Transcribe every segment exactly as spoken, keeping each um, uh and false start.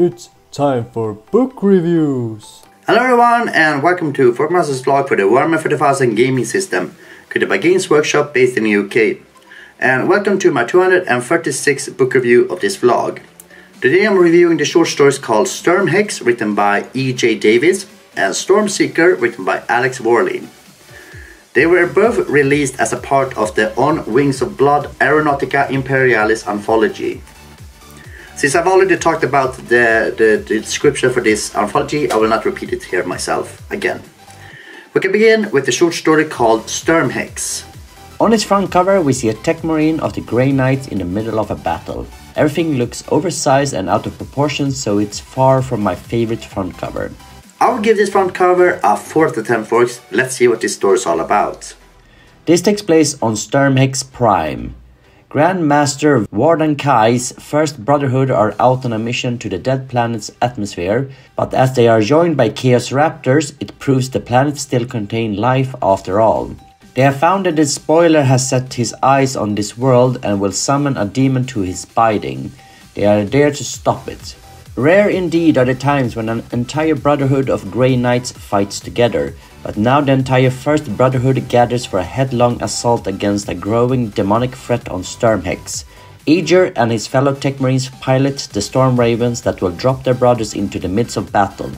It's time for book reviews! Hello everyone and welcome to Forkmaster's vlog for the Warhammer forty thousand gaming system, created by Games Workshop based in the U K. And welcome to my two hundred thirty-sixth book review of this vlog. Today I'm reviewing the short stories called Sturmhex, written by E J Davis, and Stormseeker, written by Alex Worlin. They were both released as a part of the On Wings of Blood Aeronautica Imperialis anthology. Since I've already talked about the, the, the description for this anthology, I will not repeat it here myself again. We can begin with a short story called Sturmhex. On its front cover we see a tech marine of the Grey Knights in the middle of a battle. Everything looks oversized and out of proportion, so it's far from my favorite front cover. I will give this front cover a four out of ten forks. Let's see what this story is all about. This takes place on Sturmhex Prime. Grand Master Vardan Kai's first Brotherhood are out on a mission to the dead planet's atmosphere, but as they are joined by Chaos Raptors, it proves the planet still contains life after all. They have found that the spoiler has set his eyes on this world and will summon a demon to his bidding. They are there to stop it. Rare indeed are the times when an entire Brotherhood of Grey Knights fights together, but now the entire First Brotherhood gathers for a headlong assault against a growing demonic threat on Sturmhex. Aegir and his fellow Tech Marines pilot the Storm Ravens that will drop their brothers into the midst of battle,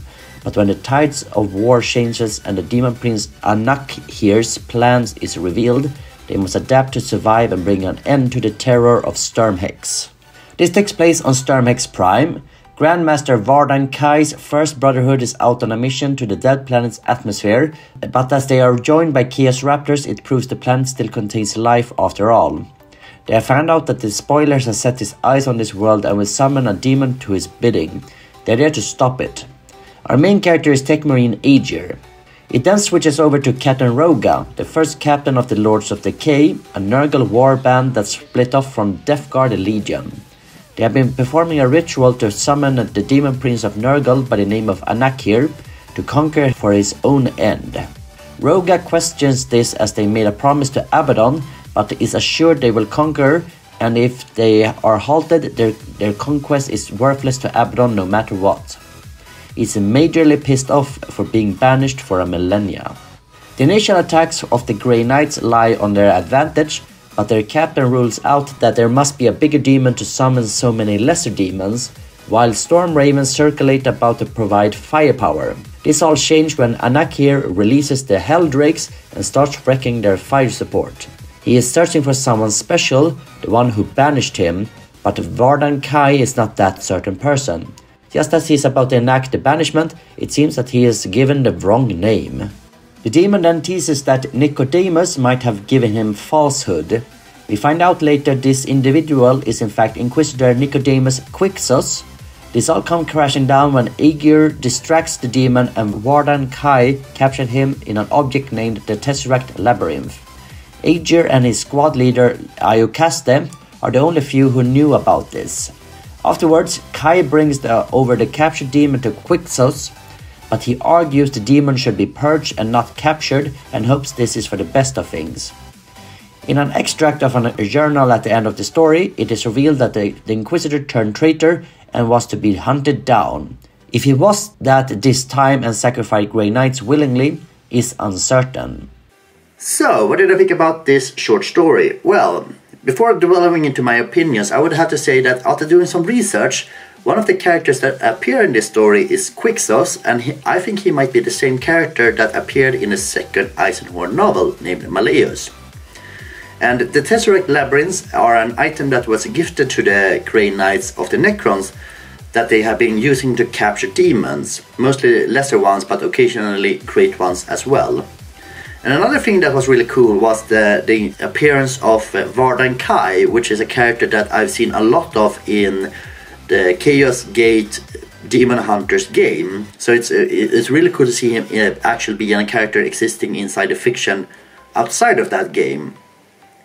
but when the tides of war changes and the Demon Prince Anakir's plans is revealed, they must adapt to survive and bring an end to the terror of Sturmhex. This takes place on Sturmhex Prime. Grandmaster Vardan Kai's first Brotherhood is out on a mission to the dead planet's atmosphere, but as they are joined by Chaos Raptors, it proves the planet still contains life after all. They have found out that the spoilers have set his eyes on this world and will summon a demon to his bidding. They are there to stop it. Our main character is Tech Marine Aegir. It then switches over to Captain Roga, the first captain of the Lords of Decay, a Nurgle warband that split off from Death Guard Legion. They have been performing a ritual to summon the demon prince of Nurgle by the name of Anakir to conquer for his own end. Roga questions this as they made a promise to Abaddon, but is assured they will conquer, and if they are halted, their, their conquest is worthless to Abaddon no matter what. He's majorly pissed off for being banished for a millennia. The initial attacks of the Grey Knights lie on their advantage, but their captain rules out that there must be a bigger demon to summon so many lesser demons, while Storm Ravens circulate about to provide firepower. This all changed when Anakir releases the Hell Drakes and starts wrecking their fire support. He is searching for someone special, the one who banished him, but Vardan Kai is not that certain person. Just as he is about to enact the banishment, it seems that he is given the wrong name. The demon then teases that Nicodemus might have given him falsehood. We find out later this individual is in fact Inquisitor Nicodemus Quixos. This all comes crashing down when Aegir distracts the demon and Vardan Kai captured him in an object named the Tesseract Labyrinth. Aegir and his squad leader Iocaste are the only few who knew about this. Afterwards, Kai brings the, over the captured demon to Quixos, but he argues the demon should be purged and not captured and hopes this is for the best of things. In an extract of a journal at the end of the story, it is revealed that the, the Inquisitor turned traitor and was to be hunted down. If he was that this time and sacrificed Grey Knights willingly is uncertain. So, what did I think about this short story? Well, before delving into my opinions, I would have to say that after doing some research, one of the characters that appear in this story is Quixos, and he, I think he might be the same character that appeared in the second Eisenhorn novel named Malleus. And the Tesseract Labyrinths are an item that was gifted to the Grey Knights of the Necrons that they have been using to capture demons, mostly lesser ones but occasionally great ones as well. And another thing that was really cool was the, the appearance of Vardan Kai, which is a character that I've seen a lot of in the Chaos Gate Demon Hunters game. So it's it's really cool to see him actually be a character existing inside the fiction outside of that game.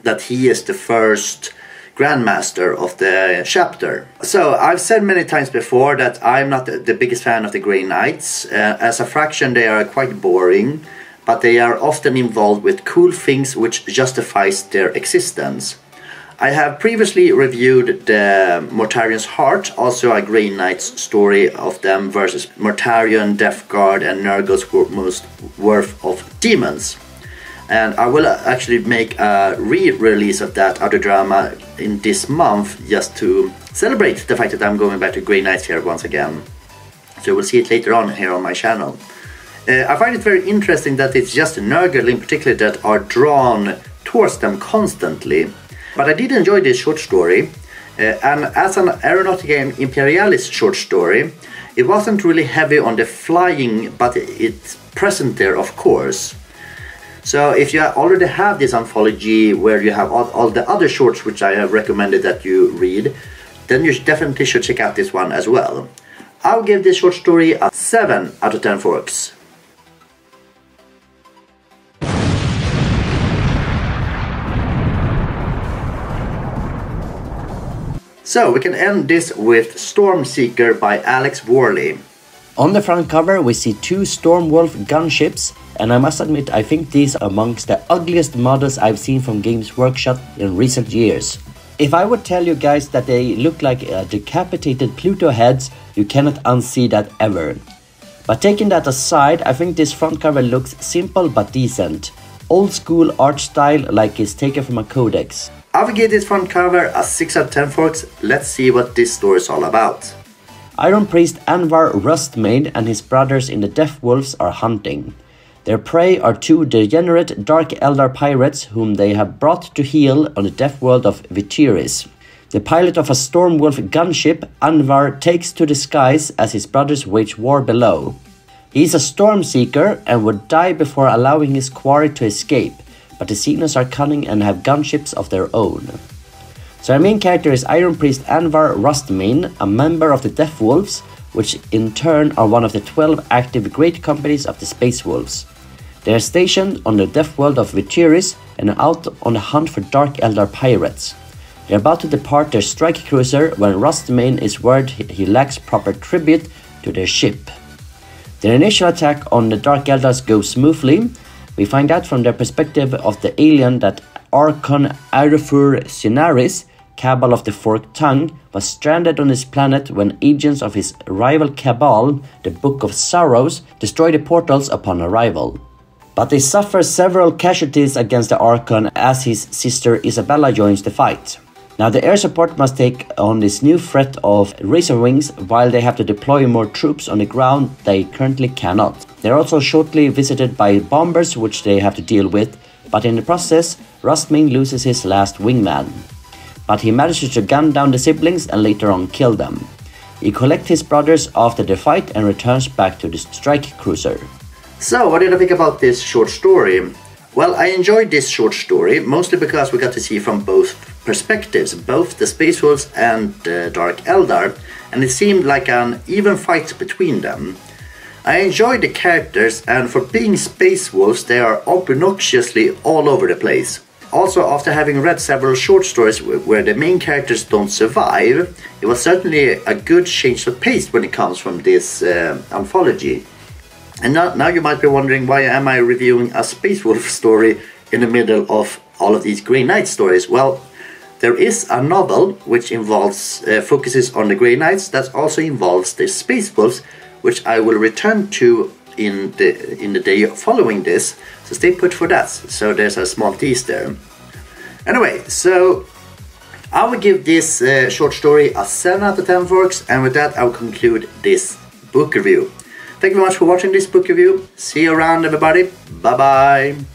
That he is the first grandmaster of the chapter. So I've said many times before that I'm not the biggest fan of the Grey Knights. Uh, as a faction they are quite boring, but they are often involved with cool things which justifies their existence. I have previously reviewed the Mortarion's Heart, also a Grey Knight's story of them versus Mortarion, Death Guard and Nurgle's most worth of demons. And I will actually make a re-release of that audio drama in this month just to celebrate the fact that I'm going back to Grey Knights here once again. So you will see it later on here on my channel. Uh, I find it very interesting that it's just Nurgle in particular that are drawn towards them constantly. But I did enjoy this short story, uh, and as an Aeronautica Imperialis short story, it wasn't really heavy on the flying, but it's present there of course. So if you already have this anthology where you have all, all the other shorts which I have recommended that you read, then you definitely should check out this one as well. I'll give this short story a seven out of ten forks. So we can end this with Stormseeker by Alex Worlin. On the front cover we see two Stormwolf gunships, and I must admit I think these are amongst the ugliest models I've seen from Games Workshop in recent years. If I would tell you guys that they look like uh, decapitated Pluto heads, you cannot unsee that ever. But taking that aside, I think this front cover looks simple but decent. Old school art style like it's taken from a codex. I will give this front cover a six out of ten forks. Let's see what this story is all about. Iron Priest Anvar Rustmaid and his brothers in the Death Wolves are hunting. Their prey are two degenerate Dark Eldar pirates whom they have brought to heel on the death world of Viteris. The pilot of a Stormwolf gunship, Anvar, takes to the skies as his brothers wage war below. He is a Stormseeker and would die before allowing his quarry to escape, but the Xenos are cunning and have gunships of their own. So our main character is Iron Priest Anvar Rustmane, a member of the Death Wolves, which in turn are one of the twelve active great companies of the Space Wolves. They are stationed on the Death World of Viteris and are out on the hunt for Dark Eldar pirates. They are about to depart their strike cruiser when Rustmane is worried he lacks proper tribute to their ship. Their initial attack on the Dark Eldars goes smoothly. We find out from the perspective of the alien that Archon Ayrufur Cinaris, Cabal of the Forked Tongue, was stranded on this planet when agents of his rival Cabal, the Book of Sorrows, destroy the portals upon arrival. But they suffer several casualties against the Archon as his sister Isabella joins the fight. Now the air support must take on this new threat of razor wings while they have to deploy more troops on the ground they currently cannot. They are also shortly visited by bombers which they have to deal with, but in the process Rustmane loses his last wingman. But he manages to gun down the siblings and later on kill them. He collects his brothers after the fight and returns back to the strike cruiser. So what did I think about this short story? Well, I enjoyed this short story mostly because we got to see from both perspectives, both the Space Wolves and the Dark Eldar, and it seemed like an even fight between them. I enjoyed the characters, and for being Space Wolves they are obnoxiously all over the place. Also, after having read several short stories where the main characters don't survive, it was certainly a good change of pace when it comes from this uh, anthology. And now, now you might be wondering, why am I reviewing a Space Wolf story in the middle of all of these Grey Knight stories? Well, there is a novel which involves uh, focuses on the Grey Knights that also involves the Space Wolves, which I will return to in the in the day following this. So stay put for that. So there's a small tease there. Anyway, so I will give this uh, short story a seven out of ten forks, and with that I will conclude this book review. Thank you very much for watching this book review. See you around everybody. Bye bye.